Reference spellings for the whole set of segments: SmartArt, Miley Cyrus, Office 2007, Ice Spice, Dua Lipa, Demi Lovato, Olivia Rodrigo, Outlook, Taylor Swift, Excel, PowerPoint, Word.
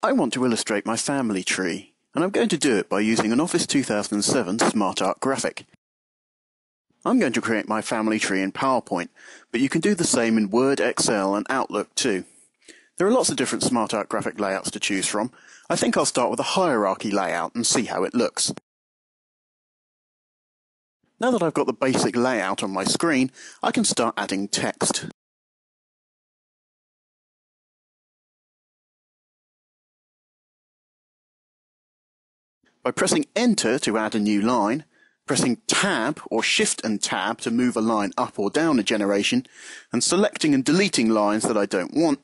I want to illustrate my family tree, and I'm going to do it by using an Office 2007 SmartArt graphic. I'm going to create my family tree in PowerPoint, but you can do the same in Word, Excel and Outlook too. There are lots of different SmartArt graphic layouts to choose from. I think I'll start with a hierarchy layout and see how it looks. Now that I've got the basic layout on my screen, I can start adding text. By pressing Enter to add a new line, pressing Tab or Shift and Tab to move a line up or down a generation, and selecting and deleting lines that I don't want,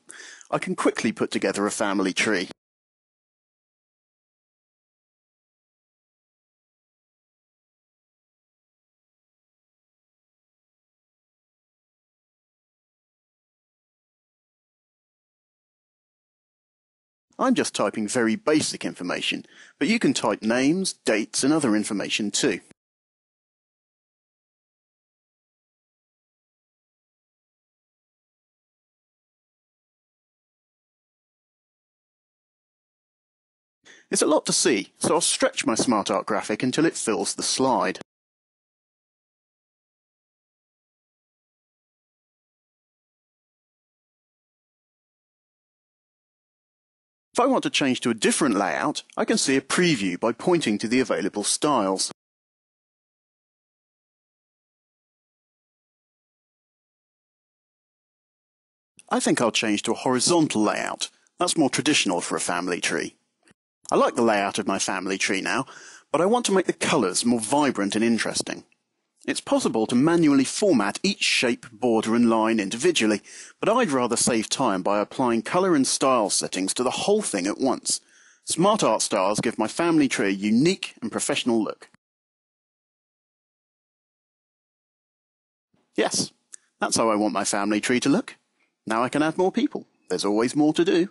I can quickly put together a family tree. I'm just typing very basic information, but you can type names, dates and other information too. It's a lot to see, so I'll stretch my SmartArt graphic until it fills the slide. If I want to change to a different layout, I can see a preview by pointing to the available styles. I think I'll change to a horizontal layout. That's more traditional for a family tree. I like the layout of my family tree now, but I want to make the colours more vibrant and interesting. It's possible to manually format each shape, border and line individually, but I'd rather save time by applying colour and style settings to the whole thing at once. SmartArt styles give my family tree a unique and professional look. Yes, that's how I want my family tree to look. Now I can add more people. There's always more to do.